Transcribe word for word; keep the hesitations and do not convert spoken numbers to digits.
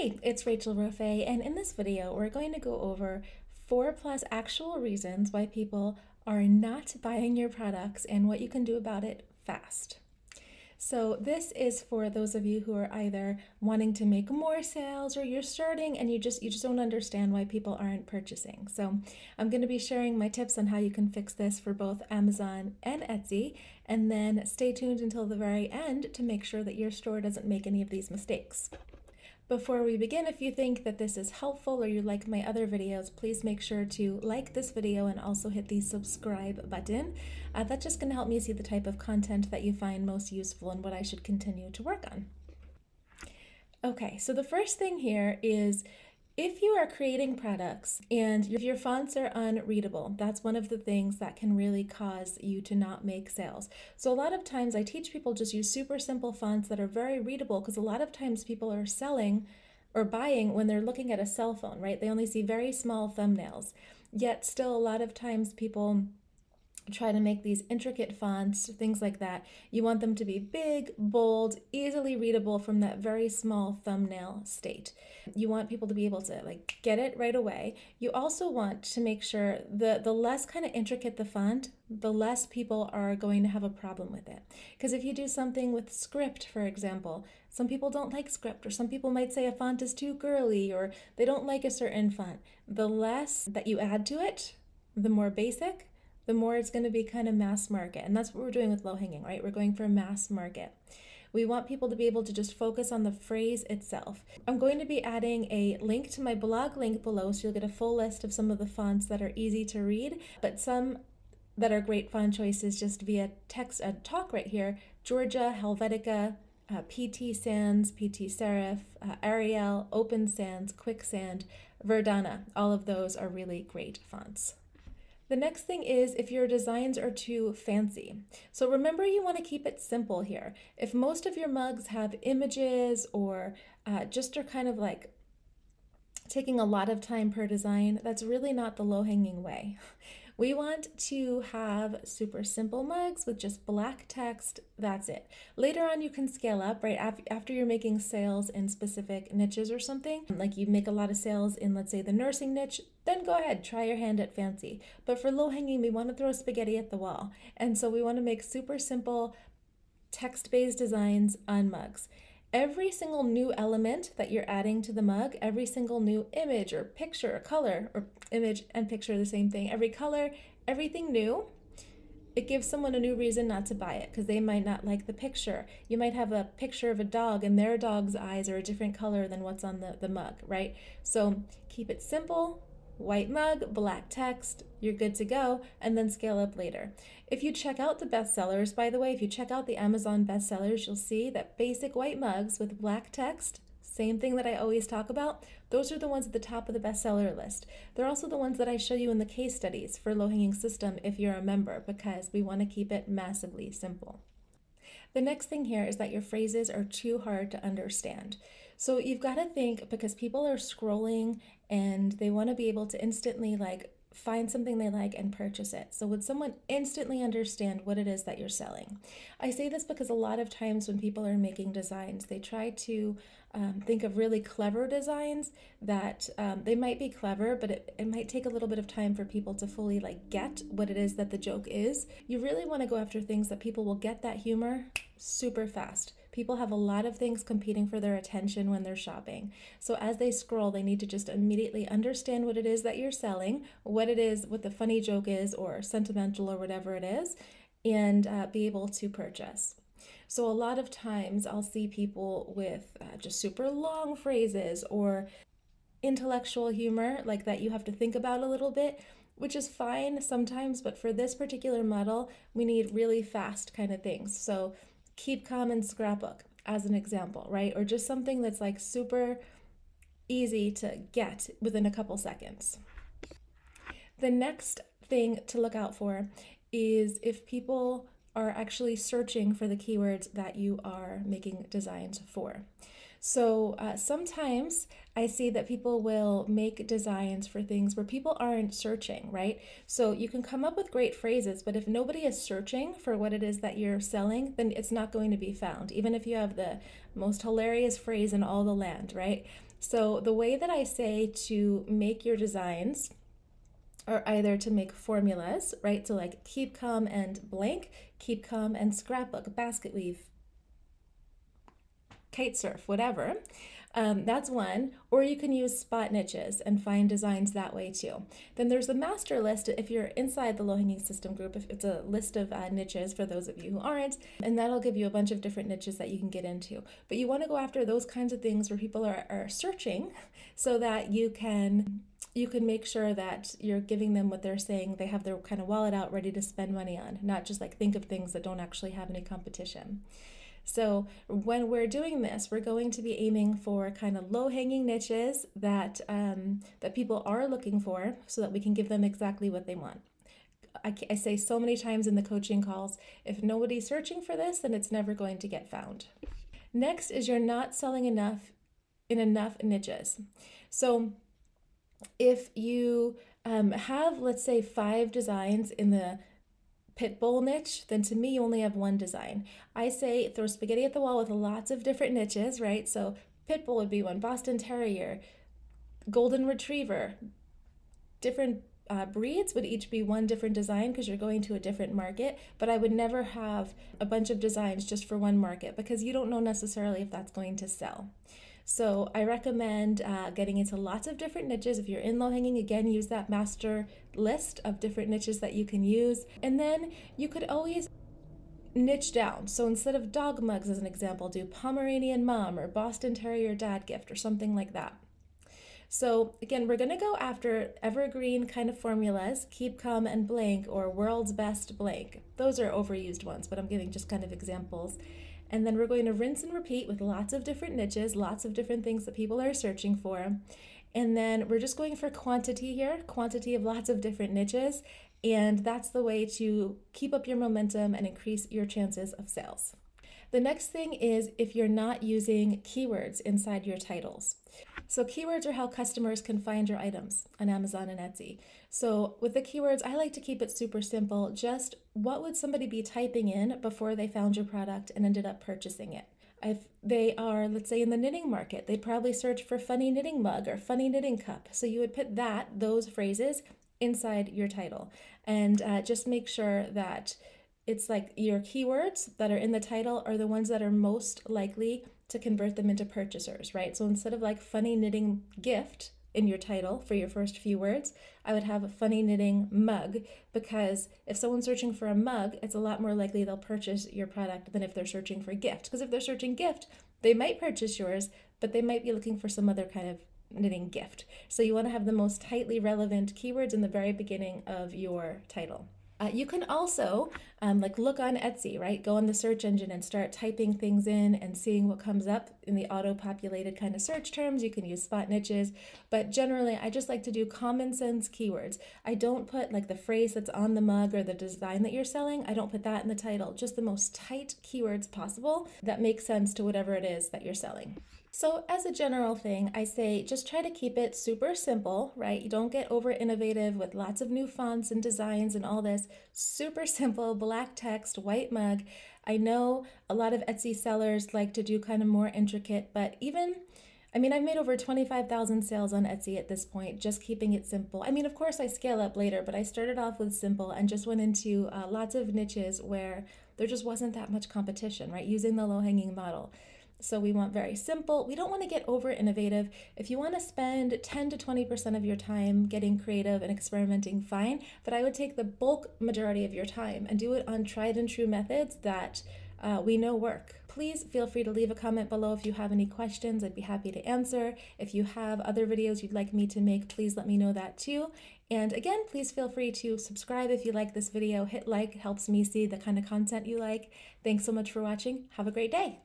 Hey, it's Rachel Rofe, and in this video we're going to go over four plus actual reasons why people are not buying your products and what you can do about it fast. So this is for those of you who are either wanting to make more sales or you're starting and you just you just don't understand why people aren't purchasing. So I'm going to be sharing my tips on how you can fix this for both Amazon and Etsy, and then stay tuned until the very end to make sure that your store doesn't make any of these mistakes. Before we begin, if you think that this is helpful or you like my other videos, please make sure to like this video and also hit the subscribe button. Uh, that's just going to help me see the type of content that you find most useful and what I should continue to work on. Okay, so the first thing here is if you are creating products and if your fonts are unreadable, that's one of the things that can really cause you to not make sales. So a lot of times I teach people just use super simple fonts that are very readable, because a lot of times people are selling or buying when they're looking at a cell phone, right? They only see very small thumbnails. Yet still a lot of times people try to make these intricate fonts, things like that. You want them to be big, bold, easily readable from that very small thumbnail state. You want people to be able to like get it right away. You also want to make sure the, the less kind of intricate the font, the less people are going to have a problem with it. Because if you do something with script, for example, some people don't like script, or some people might say a font is too girly, or they don't like a certain font. The less that you add to it, the more basic, the more it's going to be kind of mass market. And that's what we're doing with low hanging, right? We're going for mass market. We want people to be able to just focus on the phrase itself. I'm going to be adding a link to my blog link below, so you'll get a full list of some of the fonts that are easy to read, but some that are great font choices just via text uh, talk right here. Georgia, Helvetica, uh, P T Sans, P T Serif, uh, Arial, Open Sans, Quicksand, Verdana. All of those are really great fonts. The next thing is if your designs are too fancy. So remember, you want to keep it simple here. If most of your mugs have images or uh, just are kind of like taking a lot of time per design, that's really not the low-hanging way. We want to have super simple mugs with just black text, that's it. Later on you can scale up, right? After you're making sales in specific niches or something, like you make a lot of sales in, let's say, the nursing niche, then go ahead, try your hand at fancy. But for low hanging, we want to throw spaghetti at the wall. And so we want to make super simple text-based designs on mugs. Every single new element that you're adding to the mug, every single new image or picture or color, or image and picture are the same thing, every color, everything new, it gives someone a new reason not to buy it, because they might not like the picture. You might have a picture of a dog and their dog's eyes are a different color than what's on the, the mug, right? So keep it simple. White mug, black text, you're good to go, and then scale up later. If you check out the bestsellers, by the way, if you check out the Amazon bestsellers, you'll see that basic white mugs with black text, same thing that I always talk about, those are the ones at the top of the bestseller list. They're also the ones that I show you in the case studies for low-hanging system if you're a member, because we want to keep it massively simple. The next thing here is that your phrases are too hard to understand. So you've got to think, because people are scrolling and they want to be able to instantly like find something they like and purchase it. So would someone instantly understand what it is that you're selling? I say this because a lot of times when people are making designs, they try to um, think of really clever designs that um, they might be clever, but it, it might take a little bit of time for people to fully like get what it is that the joke is. You really want to go after things that people will get that humor super fast. People have a lot of things competing for their attention when they're shopping. So as they scroll, they need to just immediately understand what it is that you're selling, what it is, what the funny joke is, or sentimental or whatever it is, and uh, be able to purchase. So a lot of times I'll see people with uh, just super long phrases or intellectual humor like that you have to think about a little bit, which is fine sometimes, but for this particular model, we need really fast kind of things. So keep calm and scrapbook as an example, right? Or just something that's like super easy to get within a couple seconds. The next thing to look out for is if people are actually searching for the keywords that you are making designs for. So uh, sometimes I see that people will make designs for things where people aren't searching, right? So you can come up with great phrases, but if nobody is searching for what it is that you're selling, then it's not going to be found, even if you have the most hilarious phrase in all the land, right? So the way that I say to make your designs are either to make formulas, right? So like keep calm and blank, keep calm and scrapbook, basket weave, kite surf, whatever. Um, that's one, or you can use spot niches and find designs that way too. Then there's the master list if you're inside the low-hanging system group. If it's a list of uh, niches for those of you who aren't, and that'll give you a bunch of different niches that you can get into. But you want to go after those kinds of things where people are, are searching, so that you can you can make sure that you're giving them what they're saying. They have their kind of wallet out ready to spend money on, not just like think of things that don't actually have any competition. So when we're doing this, we're going to be aiming for kind of low-hanging niches that um, that people are looking for, so that we can give them exactly what they want. I, I say so many times in the coaching calls, if nobody's searching for this, then it's never going to get found. Next is you're not selling enough in enough niches. So if you um, have, let's say, five designs in the pitbull niche, then to me you only have one design. I say throw spaghetti at the wall with lots of different niches, right? So pitbull would be one, Boston Terrier, Golden Retriever, different uh, breeds would each be one different design because you're going to a different market, but I would never have a bunch of designs just for one market because you don't know necessarily if that's going to sell. So I recommend uh, getting into lots of different niches. If you're in low hanging, again, use that master list of different niches that you can use. And then you could always niche down. So instead of dog mugs, as an example, do Pomeranian mom or Boston Terrier dad gift or something like that. So again, we're going to go after evergreen kind of formulas, keep calm and blank or world's best blank. Those are overused ones, but I'm giving just kind of examples. And then we're going to rinse and repeat with lots of different niches, lots of different things that people are searching for. And then we're just going for quantity here, quantity of lots of different niches. And that's the way to keep up your momentum and increase your chances of sales. The next thing is if you're not using keywords inside your titles. So keywords are how customers can find your items on Amazon and Etsy. So with the keywords, I like to keep it super simple. Just what would somebody be typing in before they found your product and ended up purchasing it? If they are, let's say, in the knitting market, they'd probably search for funny knitting mug or funny knitting cup. So you would put that, those phrases inside your title, and uh, just make sure that it's like your keywords that are in the title are the ones that are most likely to convert them into purchasers, right? So instead of like funny knitting gift in your title for your first few words, I would have a funny knitting mug, because if someone's searching for a mug, it's a lot more likely they'll purchase your product than if they're searching for gift. Because if they're searching gift, they might purchase yours, but they might be looking for some other kind of knitting gift. So you want to have the most tightly relevant keywords in the very beginning of your title. Uh, you can also um, like look on Etsy, right? Go on the search engine and start typing things in and seeing what comes up in the auto-populated kind of search terms. You can use spot niches, but generally I just like to do common sense keywords. I don't put like the phrase that's on the mug or the design that you're selling. I don't put that in the title, just the most tight keywords possible that make sense to whatever it is that you're selling. So as a general thing, I say just try to keep it super simple, right? You don't get over innovative with lots of new fonts and designs and all this. Super simple, black text, white mug. I know a lot of Etsy sellers like to do kind of more intricate, but even, I mean, I've made over twenty-five thousand sales on Etsy at this point, just keeping it simple. I mean, of course I scale up later, but I started off with simple and just went into uh, lots of niches where there just wasn't that much competition, right? Using the low-hanging model. So we want very simple. We don't want to get over innovative. If you want to spend ten to twenty percent of your time getting creative and experimenting, fine, but I would take the bulk majority of your time and do it on tried and true methods that uh, we know work. Please feel free to leave a comment below if you have any questions. I'd be happy to answer. If you have other videos you'd like me to make, please let me know that too. And again, please feel free to subscribe if you like this video. Hit like, it helps me see the kind of content you like. Thanks so much for watching. Have a great day.